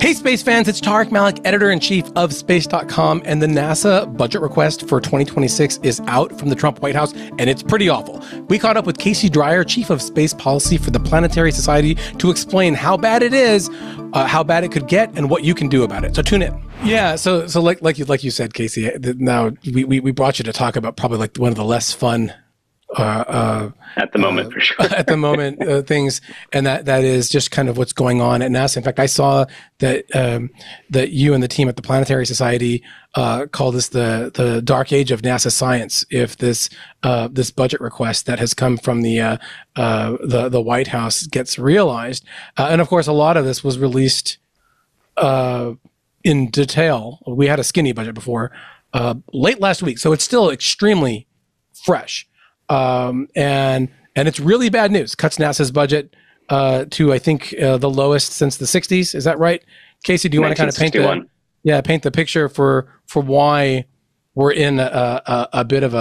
Hey, space fans, it's Tariq Malik, editor-in-chief of Space.com, and the NASA budget request for 2026 is out from the Trump White House, and it's pretty awful. We caught up with Casey Dreier, chief of space policy for the Planetary Society, to explain how bad it is, how bad it could get, and what you can do about it. So tune in. Yeah, so like you said, Casey, now we brought you to talk about probably like one of the less fun at the moment, for sure. At the moment, things, and that is just kind of what's going on at NASA. In fact, I saw that that you and the team at the Planetary Society call this the dark age of NASA science. If this this budget request that has come from the White House gets realized, and of course, a lot of this was released in detail. We had a skinny budget before late last week, so it's still extremely fresh. And it's really bad news. Cuts NASA's budget to, I think, the lowest since the 60s. Is that right, Casey? Do you want to kind of paint the picture for why we're in a bit of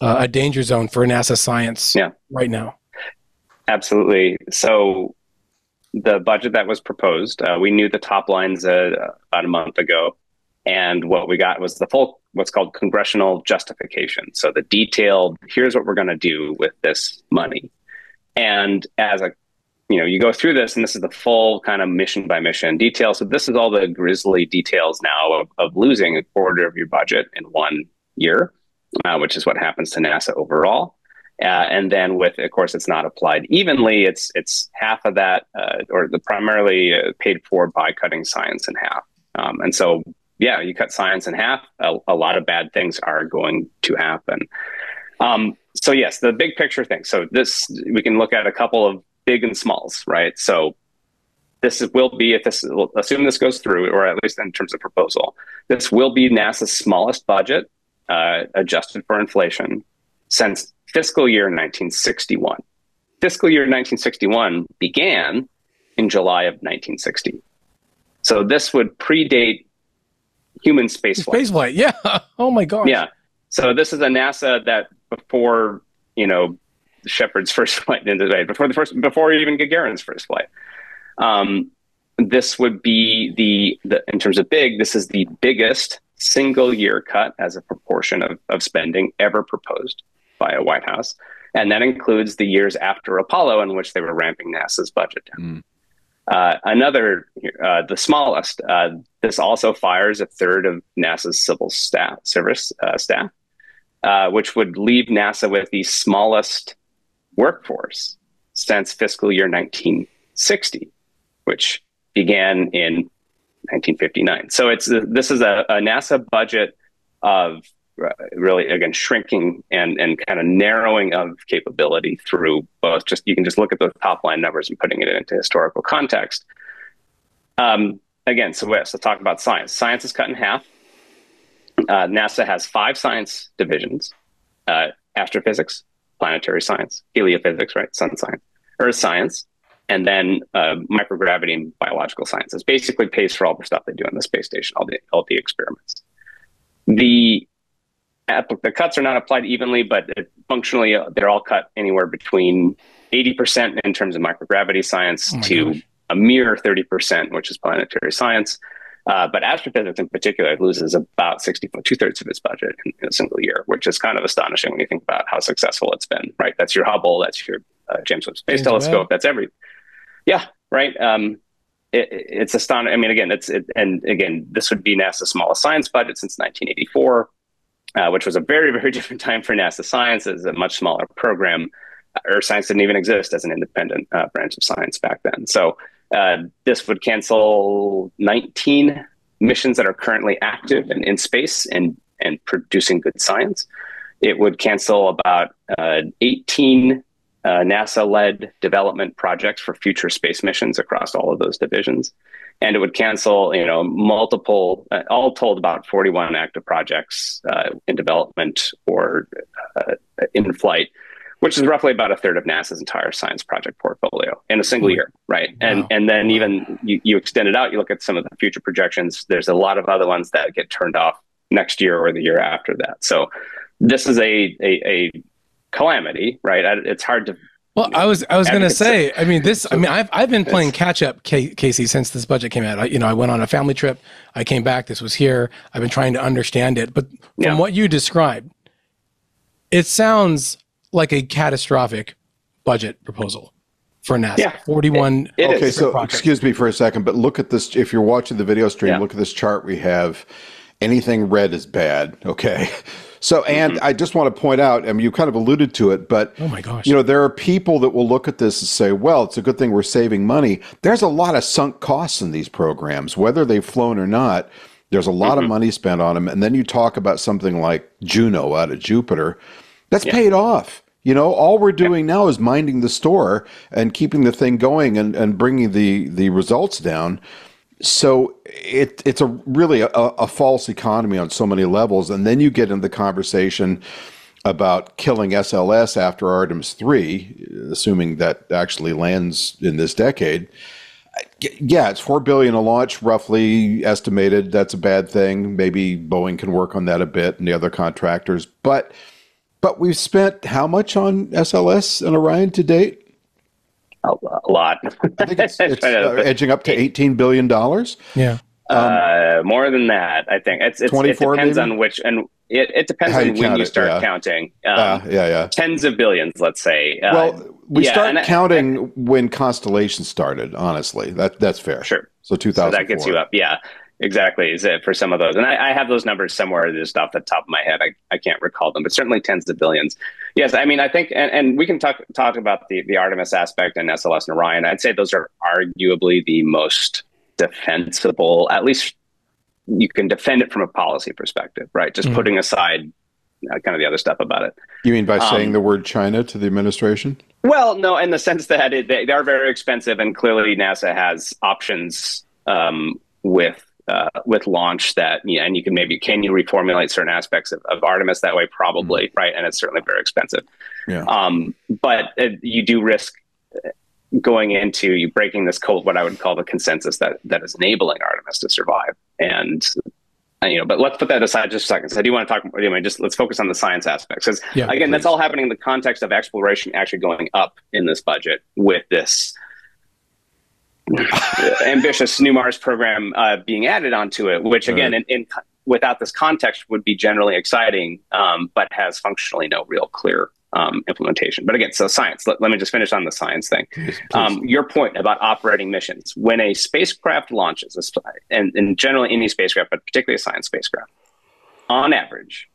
a danger zone for NASA science right now? Absolutely. So the budget that was proposed, we knew the top lines about a month ago, and what we got was the full, what's called congressional justification. So the detailed, here's what we're going to do with this money. And as you go through this, and this is the full kind of mission by mission detail. So this is all the grisly details now of losing a quarter of your budget in 1 year, which is what happens to NASA overall. And then of course, it's not applied evenly. It's half of that, primarily paid for by cutting science in half. And so, yeah, you cut science in half, a lot of bad things are going to happen. So yes, the big picture thing. So this, we can look at a couple of big and smalls, right? So this will be, assume this goes through, or at least in terms of proposal, this will be NASA's smallest budget, adjusted for inflation, since fiscal year 1961. Fiscal year 1961 began in July of 1960. So this would predate human spaceflight. Yeah. Oh my gosh. Yeah. So this is a NASA that before, Shepard's first flight into the day, before even Gagarin's first flight. This would be the in terms of big, this is the biggest single year cut as a proportion of spending ever proposed by a White House. And that includes the years after Apollo, in which they were ramping NASA's budget down. The smallest, this also fires a third of NASA's civil service staff, which would leave NASA with the smallest workforce since fiscal year 1960, which began in 1959. So this is a NASA budget of really, again, shrinking and kind of narrowing of capability through both. You can just look at those top line numbers and putting it into historical context. Again, so let's talk about science. Science is cut in half. NASA has 5 science divisions: astrophysics, planetary science, heliophysics, right, sun science, earth science, and then microgravity and biological sciences. Basically, pays for all the stuff they do on the space station, all the experiments. The cuts are not applied evenly, but functionally, they're all cut anywhere between 80% in terms of microgravity science to a mere 30%, which is planetary science. But astrophysics in particular loses about 2/3 of its budget in a single year, which is kind of astonishing when you think about how successful it's been, right? That's your Hubble, that's your James Webb Space Telescope, that's everything. Yeah, right. It's astonishing. I mean, again, this would be NASA's smallest science budget since 1984. Which was a very, very different time for NASA science. It was a much smaller program. Earth science didn't even exist as an independent branch of science back then. So this would cancel 19 missions that are currently active and in space and producing good science. It would cancel about 18 NASA-led development projects for future space missions across all of those divisions. And it would cancel, multiple, all told, about 41 active projects in development or in flight, which is roughly about 1/3 of NASA's entire science project portfolio in a single year, right? Wow. And then even you extend it out, you look at some of the future projections, there's a lot of other ones that get turned off next year or the year after that. So this is a calamity, right? It's hard to Well, you know, I was going to say, I mean, this, so, I mean, I've been playing catch up, Casey, since this budget came out. I went on a family trip. I came back. This was here. I've been trying to understand it. But from what you described, it sounds like a catastrophic budget proposal for NASA. Yeah, 41. Okay, so excuse me for a second, but look at this. If you're watching the video stream, look at this chart we have. Anything red is bad. Okay. So, and I just want to point out, I mean, you kind of alluded to it, but oh my gosh, you know, there are people that will look at this and say, well, it's a good thing we're saving money. There's a lot of sunk costs in these programs, whether they've flown or not. There's a lot of money spent on them. And then you talk about something like Juno out of Jupiter. That's paid off. You know, all we're doing now is minding the store and keeping the thing going and bringing the results down. So it's a really a false economy on so many levels. And then you get into the conversation about killing SLS after Artemis 3, assuming that actually lands in this decade. Yeah, it's $4 billion a launch, roughly estimated. That's a bad thing. Maybe Boeing can work on that a bit and the other contractors. But we've spent how much on SLS and Orion to date? A lot. I think it's edging up to $18 billion. Yeah. More than that, I think. It's it depends maybe? On which, and it depends on when you start counting. Tens of billions, let's say. Well, we start counting when Constellation started, honestly. That's fair. Sure. So 2004. So that gets you up, yeah. Exactly, is it for some of those, and I have those numbers somewhere just off the top of my head. I can't recall them, but certainly tens of billions. Yes, I mean I think, and we can talk about the Artemis aspect and SLS and Orion. I'd say those are arguably the most defensible. At least you can defend it from a policy perspective, right? Just putting aside kind of the other stuff about it. You mean by saying the word China to the administration? Well, no, in the sense that they are very expensive, and clearly NASA has options with launch that, you know, and you can maybe, can you reformulate certain aspects of Artemis that way? Probably. Right. And it's certainly very expensive. Yeah. But you do risk going into breaking this code, what I would call the consensus that is enabling Artemis to survive. And, you know, but let's put that aside just a second. So I do want to talk anyway, just let's focus on the science aspects. Because again, please. That's all happening in the context of exploration actually going up in this budget with this ambitious new Mars program being added onto it, which again, without this context would be generally exciting, but has functionally no real clear implementation. But again, so science, let me just finish on the science thing. Please. Your point about operating missions, when a spacecraft launches, and generally any spacecraft, but particularly a science spacecraft, on average,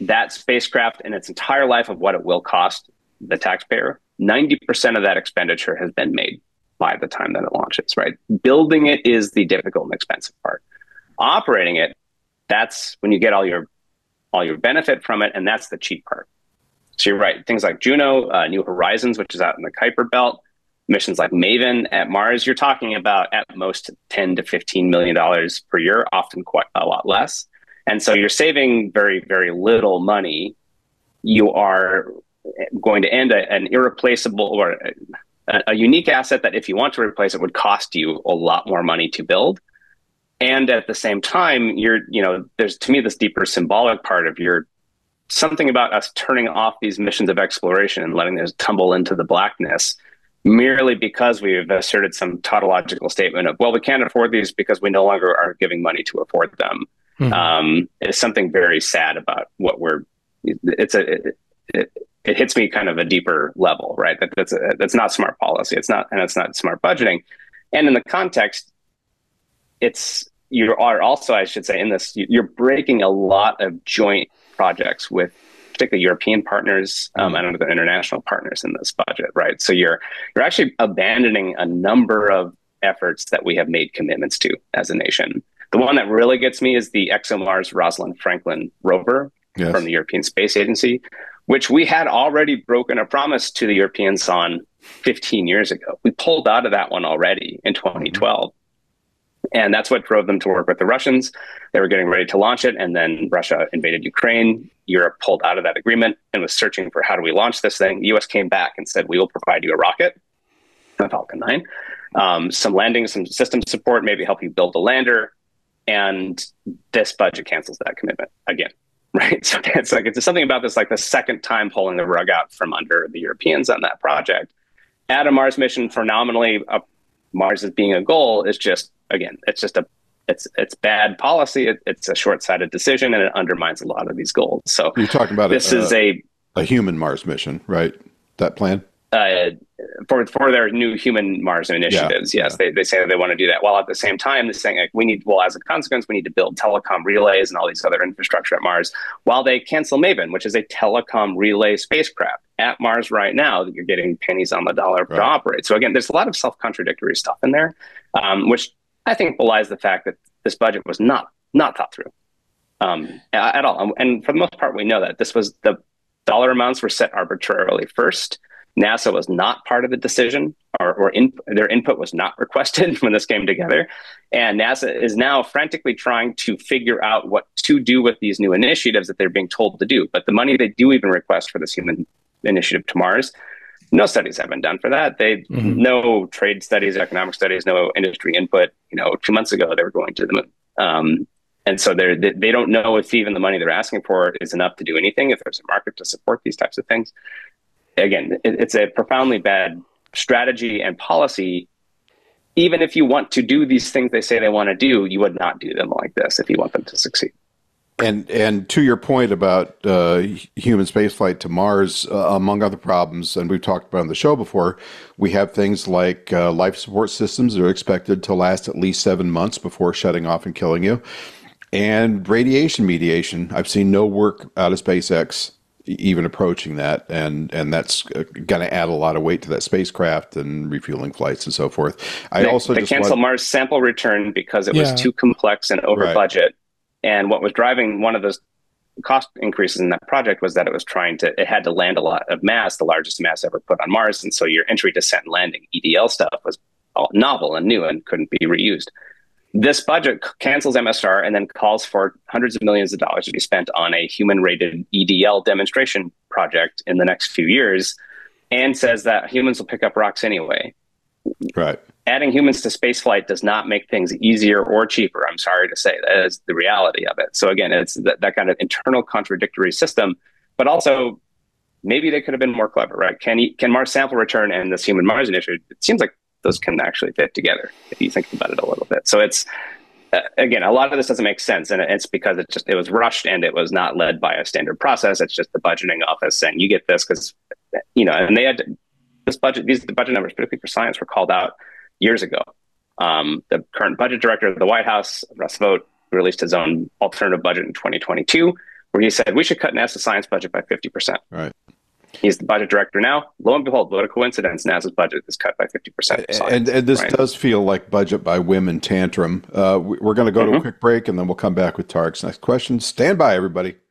that spacecraft in its entire life of what it will cost the taxpayer, 90% of that expenditure has been made by the time that it launches, right? Building it is the difficult and expensive part. Operating it, that's when you get all your benefit from it, and that's the cheap part. So you're right. Things like Juno, New Horizons, which is out in the Kuiper Belt, missions like Maven at Mars, you're talking about at most $10 to $15 million per year, often quite a lot less. And so you're saving very, very little money. You are going to end an irreplaceable or a unique asset that if you want to replace it would cost you a lot more money to build. And at the same time, there's to me this deeper symbolic part of something about us turning off these missions of exploration and letting those tumble into the blackness merely because we've asserted some tautological statement of, well, we can't afford these because we no longer are giving money to afford them. Is something very sad about what it hits me kind of a deeper level, right? That's not smart policy. It's not smart budgeting. And in the context, you are also, I should say, in this, you're breaking a lot of joint projects with particularly European partners and other international partners in this budget, right? So you're actually abandoning a number of efforts that we have made commitments to as a nation. The one that really gets me is the ExoMars Rosalind Franklin Rover from the European Space Agency, which we had already broken a promise to the Europeans on 15 years ago. We pulled out of that one already in 2012. And that's what drove them to work with the Russians. They were getting ready to launch it, and then Russia invaded Ukraine. Europe pulled out of that agreement and was searching for, how do we launch this thing? The U.S. came back and said, we will provide you a rocket, a Falcon 9, some landing, some system support, maybe help you build a lander. And this budget cancels that commitment again. Right. So it's something about this, like the second time pulling the rug out from under the Europeans on that project. at a Mars mission, phenomenally, Mars as being a goal is just, again, it's bad policy. It's a short-sighted decision, and it undermines a lot of these goals. So you're talking about this is a human Mars mission, right? That plan for their new human Mars initiatives. Yeah, yes, yeah. They say that they want to do that. While at the same time, they're saying like, we need, well, as a consequence, we need to build telecom relays and all these other infrastructure at Mars. While they cancel MAVEN, which is a telecom relay spacecraft at Mars right now that you're getting pennies on the dollar right. to operate. So again, there's a lot of self-contradictory stuff in there, which I think belies the fact that this budget was not thought through at all. And for the most part, we know that this was the dollar amounts were set arbitrarily first. NASA was not part of the decision, their input was not requested when this came together. And NASA is now frantically trying to figure out what to do with these new initiatives that they're being told to do. But the money they do even request for this human initiative to Mars, no studies have been done for that. No trade studies, economic studies, no industry input. 2 months ago, they were going to the moon. And so they don't know if even the money they're asking for is enough to do anything, if there's a market to support these types of things. Again, it's a profoundly bad strategy and policy. Even if you want to do these things they say they want to do, you would not do them like this if you want them to succeed. And to your point about human spaceflight to Mars, among other problems, and we've talked about on the show before, we have things like life support systems that are expected to last at least 7 months before shutting off and killing you. And radiation mediation, I've seen no work out of SpaceX even approaching that, and that's going to add a lot of weight to that spacecraft and refueling flights and so forth. They canceled Mars Sample Return because it was too complex and over budget. And what was driving one of those cost increases in that project was that it was it had to land a lot of mass, the largest mass ever put on Mars. And so your entry, descent, and landing, EDL stuff was all novel and new and couldn't be reused. This budget cancels MSR and then calls for hundreds of millions of dollars to be spent on a human-rated EDL demonstration project in the next few years, and says that humans will pick up rocks anyway. Right. Adding humans to spaceflight does not make things easier or cheaper. I'm sorry to say, that is the reality of it. So again, it's that kind of internal contradictory system, but also maybe they could have been more clever, right? Can Mars Sample Return and this human Mars initiative, it seems like those can actually fit together if you think about it a little bit. So it's, again, a lot of this doesn't make sense, and it's because it was rushed and it was not led by a standard process. It's just the budgeting office saying you get this because, and they had this budget. The budget numbers, particularly for science, were called out years ago. The current budget director of the White House, Russ Vogt, released his own alternative budget in 2022, where he said we should cut NASA's science budget by 50%. Right. He's the budget director now. Lo and behold, what a coincidence, NASA's budget is cut by 50%. And this does feel like budget by women tantrum. We're going to go to a quick break, and then we'll come back with Tariq's next question. Stand by, everybody.